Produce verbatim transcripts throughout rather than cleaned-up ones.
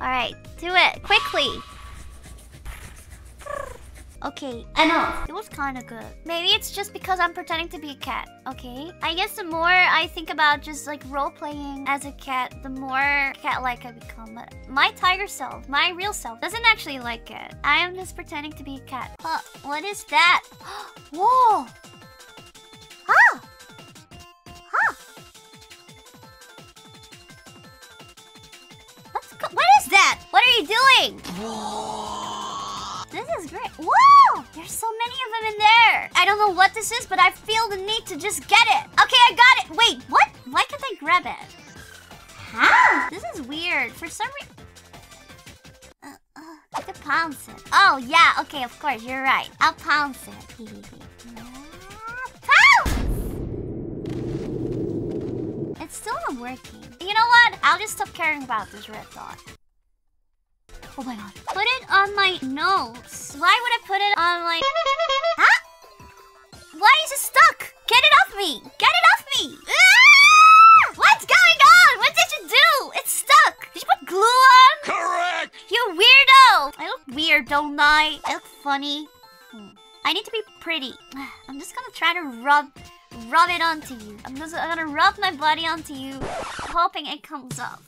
Alright, do it quickly. Okay, enough. It was kind of good. Maybe it's just because I'm pretending to be a cat, okay? I guess the more I think about just like role-playing as a cat, the more cat-like I become. But my tiger self, my real self, doesn't actually like it. I am just pretending to be a cat. Huh, what is that? Whoa! Huh! Huh! What's co- what is that? What are you doing? Whoa! This is great. Whoa! There's so many of them in there. I don't know what this is, but I feel the need to just get it. Okay, I got it. Wait, what? Why can't I grab it? Huh? This is weird. For some reason... Uh, uh, I have to pounce it. Oh, yeah. Okay, of course. You're right. I'll pounce it. Pounce! It's still not working. You know what? I'll just stop caring about this red dot. Oh my god. Put it on my nose. Why would I put it on my... Huh? Why is it stuck? Get it off me! Get it off me! Ah! What's going on? What did you do? It's stuck! Did you put glue on? Correct! You weirdo! I look weird, don't I? I look funny. Hmm. I need to be pretty. I'm just gonna try to rub... Rub it onto you. I'm just I'm gonna rub my body onto you, hoping it comes off.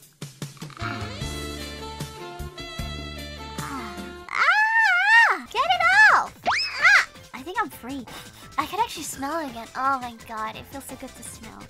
I'm free. I can actually smell it again. Oh my god, it feels so good to smell.